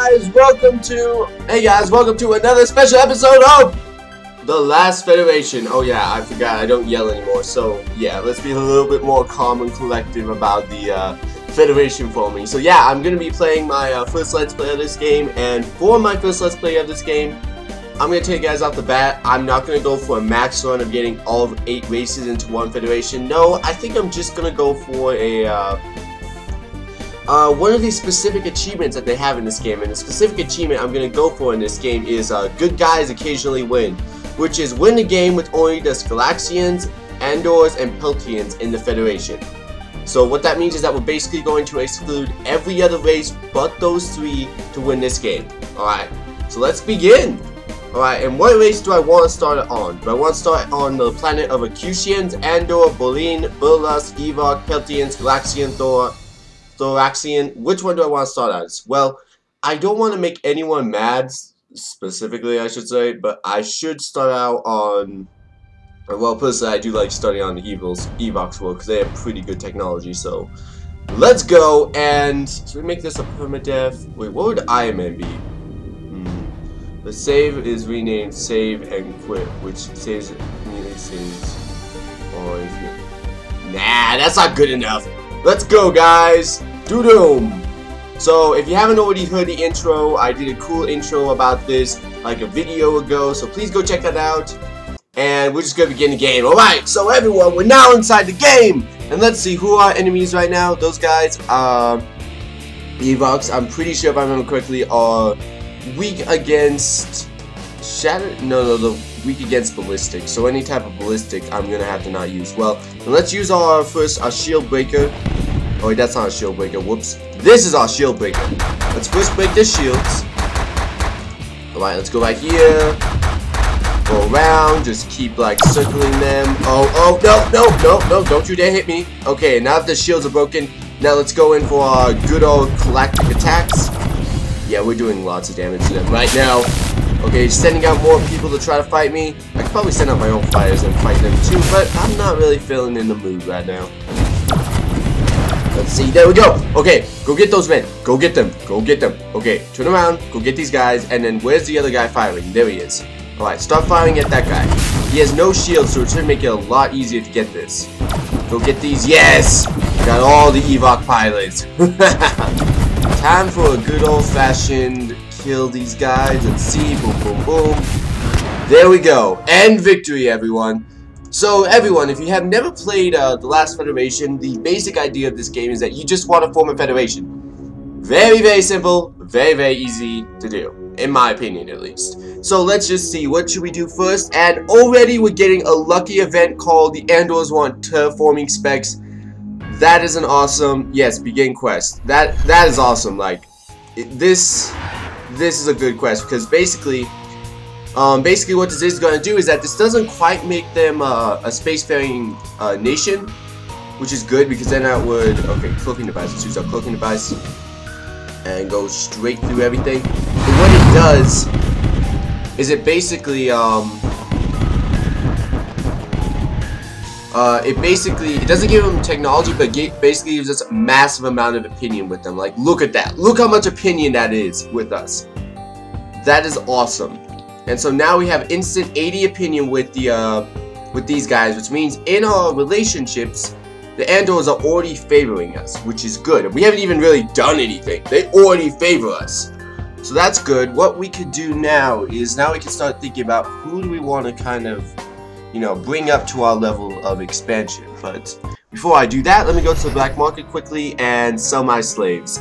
guys, welcome to another special episode of The Last Federation. Oh yeah, I forgot, I don't yell anymore, so yeah, let's be a little bit more calm and collective about the Federation for me. So yeah, I'm gonna be playing my first Let's Play of this game, and for my first Let's Play of this game, I'm gonna tell you guys off the bat, I'm not gonna go for a max run of getting all of 8 races into one Federation. No, I think I'm just gonna go for a one of these specific achievements that they have in this game, and the specific achievement I'm going to go for in this game is Good Guys Occasionally Win, which is win the game with only the Galaxians, Andors, and Peltians in the Federation. So what that means is that we're basically going to exclude every other race but those three to win this game. Alright, so let's begin! Alright, and what race do I want to start it on? Do I want to start on the planet of Acutians, Andor, Bolin, Burlus, Evuck, Peltians, Galaxian, Thoraxian? Which one do I want to start as? Well, I don't want to make anyone mad, specifically I should say, but I should start out on, well, personally I do like starting on the Evox world because they have pretty good technology, so let's go. And should we make this a permadeath? Wait, what would Ironman be? The save is renamed Save and Quit, which saves it immediately, saves always. Nah, that's not good enough. Let's go, guys! Doo-doom! So, if you haven't already heard the intro, I did a cool intro about this like a video ago, so please go check that out. And we're just gonna begin the game. Alright, so everyone, we're now inside the game! And let's see who our enemies right now. Those guys are Evox, I'm pretty sure if I remember correctly, are weak against Shattered? No, weak against ballistic, so any type of ballistic I'm gonna have to not use. Well, let's use our first shield breaker. Oh wait, that's not a shield breaker, whoops. This is our shield breaker. Let's first break their shields. Alright, let's go right here. Go around, just keep like circling them. Oh, no, don't you dare hit me. Okay, now that the shields are broken, now let's go in for our good old galactic attacks. Yeah, we're doing lots of damage to them right now. Okay, sending out more people to try to fight me. I could probably send out my own fighters and fight them too, but I'm not really feeling in the mood right now. Let's see, there we go. Okay, go get those men. Go get them. Go get them. Okay, turn around, go get these guys, and then where's the other guy firing? There he is. Alright, start firing at that guy. He has no shield, so it should make it a lot easier to get this. Go get these. Yes! Got all the Evoc pilots. Time for a good old-fashioned kill these guys. Let's see, boom, boom, boom. There we go, and victory, everyone. So, everyone, if you have never played The Last Federation, the basic idea of this game is that you just want to form a federation. Very, very simple, very, very easy to do, in my opinion, at least. So, let's just see, what should we do first? And already we're getting a lucky event called the Andors Want Terraforming Specs. That is an awesome, yes, begin quest. That is awesome, like, this is a good quest, because basically what this is going to do is that this doesn't quite make them a spacefaring nation, which is good, because then that would, okay, cloaking device, let's use our cloaking device, and go straight through everything. But what it does is it basically, it doesn't give them technology, but basically gives us a massive amount of opinion with them. Like, look at that. Look how much opinion that is with us. That is awesome. And so now we have instant 80 opinion with the with these guys, which means in our relationships, the Andors are already favoring us, which is good. We haven't even really done anything. They already favor us. So that's good. What we could do now is now we can start thinking about who do we want to kind of, you know, bring up to our level of expansion. But before I do that, let me go to the black market quickly and sell my slaves,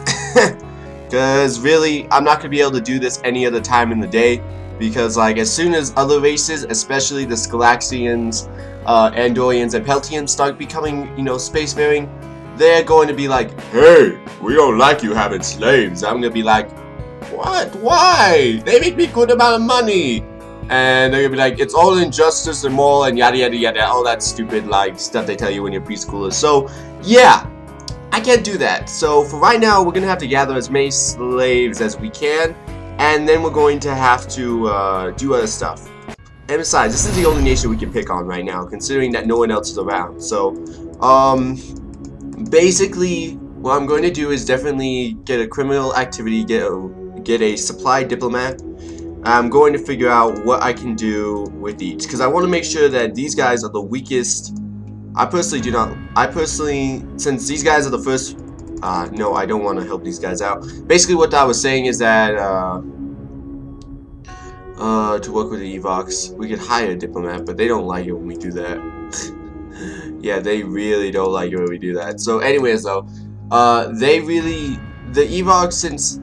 because really I'm not gonna be able to do this any other time in the day, because like as soon as other races, especially the Galaxians, Andorians, and Peltians start becoming, you know, spacefaring, they're going to be like, hey, we don't like you having slaves. I'm gonna be like, what, why? They make me a good amount of money. And they're gonna be like, it's all injustice and moral and yada yada yada, all that stupid like stuff they tell you when you're preschoolers. So yeah, I can't do that. So for right now, we're gonna have to gather as many slaves as we can, and then we're going to have to do other stuff. And besides, this is the only nation we can pick on right now, considering that no one else is around. So basically, what I'm going to do is definitely get a criminal activity, get a get a supply diplomat. I'm going to figure out what I can do with each, because I want to make sure that these guys are the weakest. Since these guys are the first, no, I don't want to help these guys out. Basically what I was saying is that, to work with the Evox, we could hire a diplomat, but they don't like it when we do that. Yeah, they really don't like it when we do that. So anyways though, the Evox,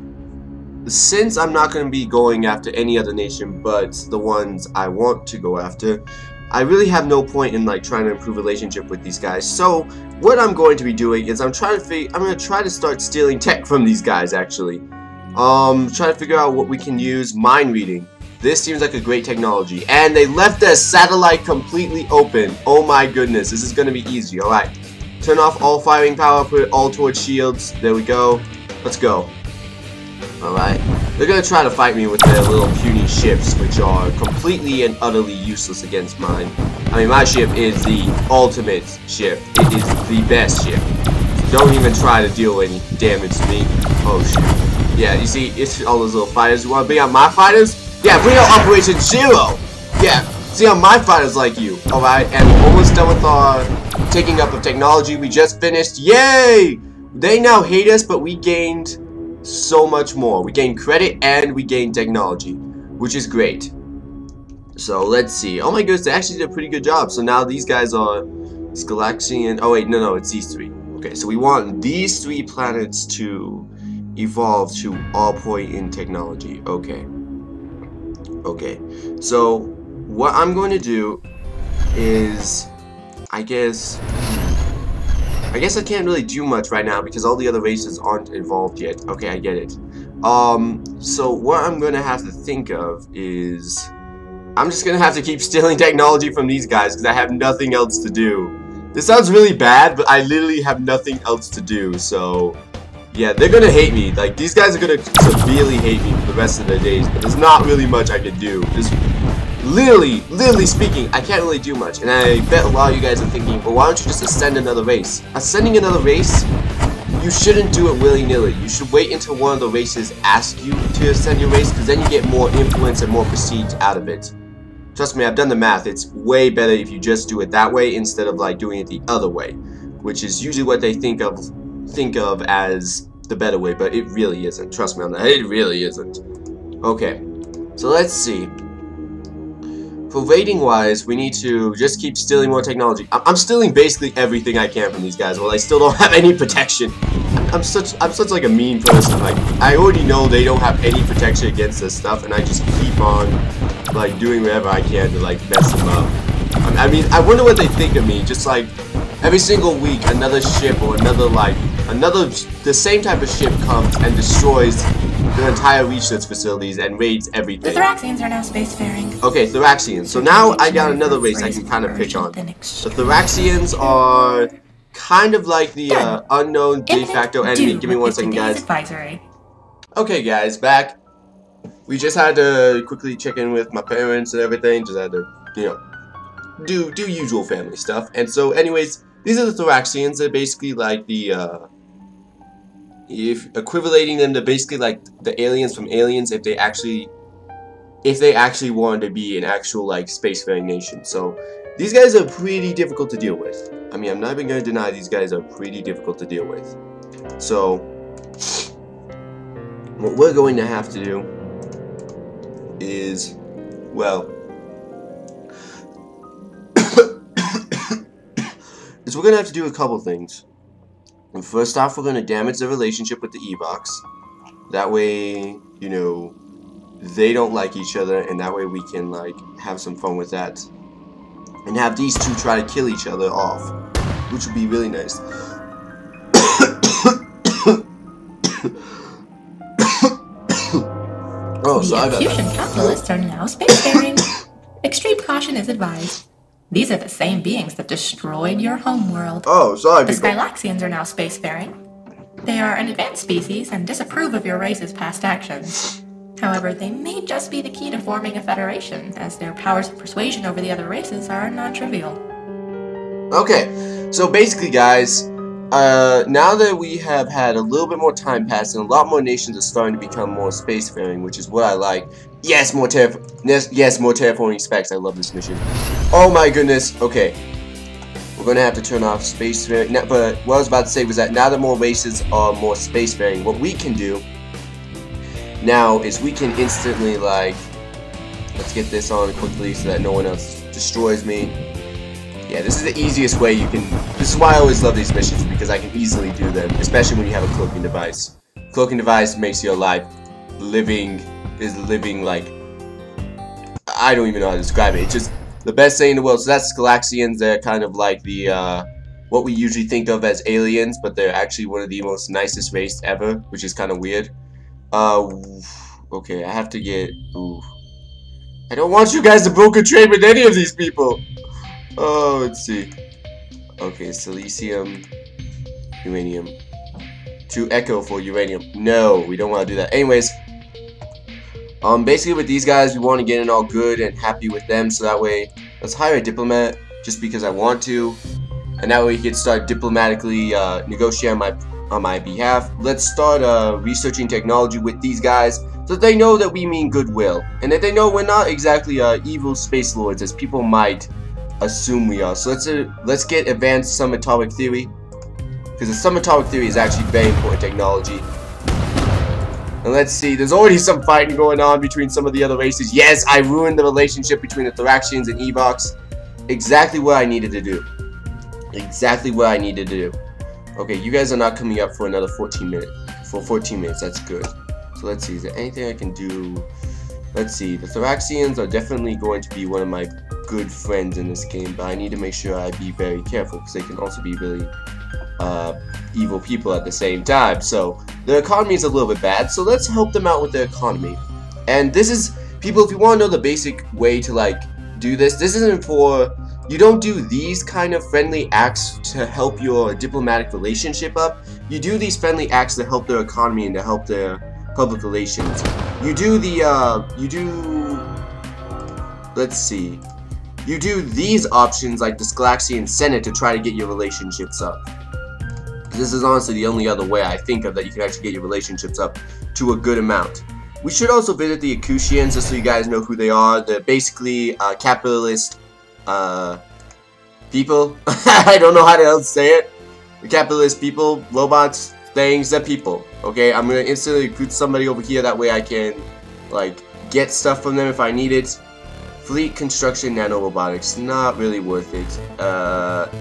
since I'm not going to be going after any other nation but the ones I want to go after, I really have no point in like trying to improve relationship with these guys. So what I'm going to be doing is I'm going to try to start stealing tech from these guys actually. Try to figure out what we can use. Mind reading. This seems like a great technology. And they left their satellite completely open. Oh my goodness, this is going to be easy. Alright, turn off all firing power, put it all towards shields. There we go. Let's go. Alright, they're going to try to fight me with their little puny ships, which are completely and utterly useless against mine. I mean, my ship is the ultimate ship. It is the best ship. Don't even try to deal any damage to me. Oh shit. Yeah, you see, it's all those little fighters. You want to bring out my fighters? Yeah, bring out Operation Zero! Yeah, see how my fighters like you. Alright, and we're almost done with our taking up of technology. We just finished. Yay! They now hate us, but we gained so much more. We gain credit and we gain technology, which is great. So let's see. Oh my goodness, they actually did a pretty good job. So now these guys are Galaxian. Oh wait, no, it's these three. Okay, so we want these three planets to evolve to all point in technology. Okay. Okay. So what I'm going to do is, I guess I can't really do much right now because all the other races aren't involved yet. Okay, I get it. So what I'm gonna have to think of is, I'm just gonna have to keep stealing technology from these guys because I have nothing else to do. This sounds really bad, but I literally have nothing else to do. So yeah, they're gonna hate me. Like, these guys are gonna severely hate me for the rest of their days, but there's not really much I can do. Just literally speaking, I can't really do much. And I bet a lot of you guys are thinking, well, why don't you just ascend another race? Ascending another race, you shouldn't do it willy-nilly. You should wait until one of the races asks you to ascend your race, because then you get more influence and more prestige out of it. Trust me, I've done the math. It's way better if you just do it that way instead of like doing it the other way, which is usually what they think of as the better way, but it really isn't. Trust me on that, it really isn't. Okay, so let's see. For rating wise, we need to just keep stealing more technology. I'm stealing basically everything I can from these guys while I still don't have any protection. I'm such like a mean person. Like, I already know they don't have any protection against this stuff, and I just keep on like doing whatever I can to like mess them up. I mean, I wonder what they think of me. Just like every single week, another ship or the same type of ship comes and destroys their entire research facilities and raids everything. The Thraxians are now spacefaring. Okay, Thoraxians. So now I got another race I can kind of pick on. The Thoraxians are kind of like the unknown de facto enemy. Give me one second, guys. Okay, guys, back. We just had to quickly check in with my parents and everything. Just had to, you know, do usual family stuff. And so, anyways, these are the Thoraxians. They're basically like the if equivalating them to basically like the aliens from Aliens, if they actually wanted to be an actual like spacefaring nation. So these guys are pretty difficult to deal with. I mean, I'm not even gonna deny these guys are pretty difficult to deal with. So what we're going to have to do is, well, is we're gonna have to do a couple things. And first off, we're going to damage their relationship with the Evox. That way, you know, they don't like each other, and that way we can, like, have some fun with that. And have these two try to kill each other off, which would be really nice. Oh, sorry about that. The Acutian capitalists are now spacefaring. Extreme caution is advised. These are the same beings that destroyed your homeworld. Oh, sorry, people. The Skylaxians are now spacefaring. They are an advanced species and disapprove of your race's past actions. However, they may just be the key to forming a federation, as their powers of persuasion over the other races are non-trivial. Okay, so basically, guys, Now that we have had a little bit more time pass and a lot more nations are starting to become more spacefaring, which is what I like. Yes, more terraforming specs. I love this mission. Oh my goodness. Okay. We're going to have to turn off spacefaring. But what I was about to say was that now that more races are more spacefaring, what we can do now is we can instantly, like, let's get this on quickly so that no one else destroys me. Yeah, this is the easiest way you can. This is why I always love these missions, because I can easily do them, especially when you have a cloaking device. Cloaking device makes your life living like, I don't even know how to describe it. It's just the best thing in the world. So that's Galaxians. They're kind of like the what we usually think of as aliens, but they're actually one of the most nicest race ever, which is kind of weird. Okay, I have to get. Ooh, I don't want you guys to broker trade with any of these people. Oh, let's see. Okay, silicium, uranium. To echo for uranium. No, we don't want to do that. Anyways, basically with these guys, we want to get in all good and happy with them, so that way, let's hire a diplomat just because I want to, and that way he can start diplomatically negotiating on my behalf. Let's start researching technology with these guys, so that they know that we mean goodwill, and that they know we're not exactly evil space lords, as people might assume we are. So let's get advanced summatoric theory, because the summatoric theory is actually very important technology. And let's see, there's already some fighting going on between some of the other races. Yes, I ruined the relationship between the Thoraxians and Evox. Exactly what I needed to do. Exactly what I needed to do. Okay, you guys are not coming up for another 14 minutes. That's good. So let's see, is there anything I can do? Let's see, the Thoraxians are definitely going to be one of my good friends in this game, but I need to make sure I be very careful, because they can also be really evil people at the same time. So their economy is a little bit bad, so let's help them out with their economy. And this is, people, if you want to know the basic way to like do this, this isn't for, you don't do these kind of friendly acts to help your diplomatic relationship up. You do these friendly acts to help their economy and to help their public relations. You do these options like the Galaxian Senate to try to get your relationships up. This is honestly the only other way I think of that you can actually get your relationships up to a good amount. We should also visit the Acutians, just so you guys know who they are. They're basically capitalist people. I don't know how to else say it. The capitalist people, robots, things, they're people. Okay, I'm gonna instantly recruit somebody over here, that way I can like get stuff from them if I need it. Fleet construction, nanorobotics, not really worth it.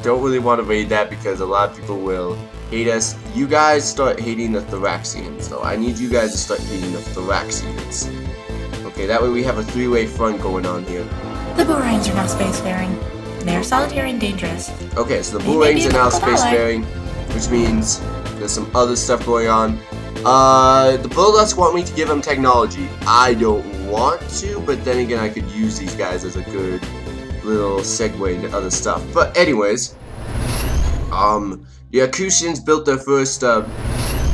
Don't really want to raid that because a lot of people will hate us. You guys start hating the Thraxians, so I need you guys to start hating the Thraxians. Okay, that way we have a three-way front going on here. The Boorangs are now spacefaring. They are solitary and dangerous. Okay, so the Boorangs are now spacefaring, which means there's some other stuff going on. The Bulldogs want me to give them technology. I don't want to, but then again, I could use these guys as a good little segue into other stuff. But anyways, the Acutians built their first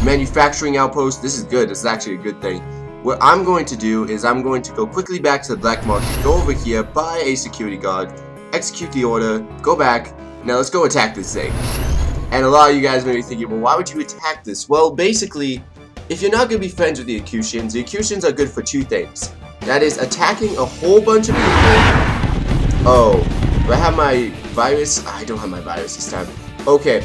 manufacturing outpost. This is good. This is actually a good thing. What I'm going to do is I'm going to go quickly back to the black market, go over here, buy a security guard, execute the order, go back. Now let's go attack this thing. And a lot of you guys may be thinking, well, why would you attack this? Well, basically, if you're not going to be friends with the Acutians are good for two things. That is attacking a whole bunch of people. Oh, do I have my virus? I don't have my virus this time. Okay.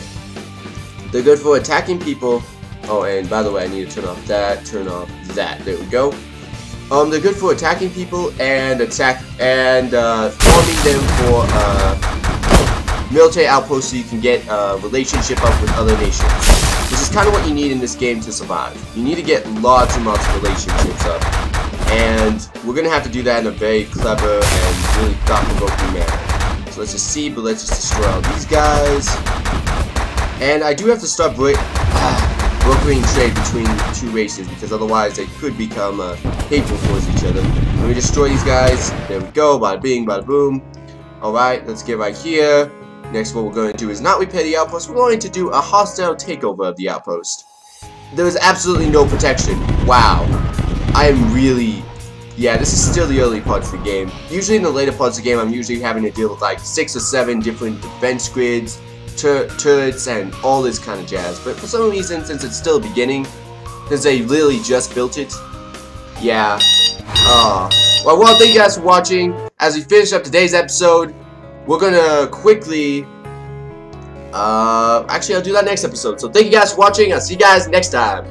They're good for attacking people. Oh, and by the way, I need to turn off that. There we go. They're good for attacking people and forming them for, military outposts, so you can get a relationship up with other nations, which is kind of what you need in this game to survive. You need to get lots and lots of relationships up, and we're gonna have to do that in a very clever and really thought-provoking manner. So let's just see, but let's just destroy all these guys. And I do have to start brokering trade between the two races, because otherwise they could become hateful towards each other. Let me destroy these guys. There we go. Bada bing, bada boom. All right, let's get right here. Next, what we're going to do is not repair the outpost. We're going to do a hostile takeover of the outpost. There is absolutely no protection. Wow. I am really... Yeah, this is still the early parts of the game. Usually in the later parts of the game, I'm usually having to deal with like 6 or 7 different defense grids, turrets and all this kind of jazz, but for some reason, since it's still beginning, since they literally just built it, yeah. Well, thank you guys for watching. As we finish up today's episode, we're gonna quickly, actually I'll do that next episode. So thank you guys for watching, I'll see you guys next time.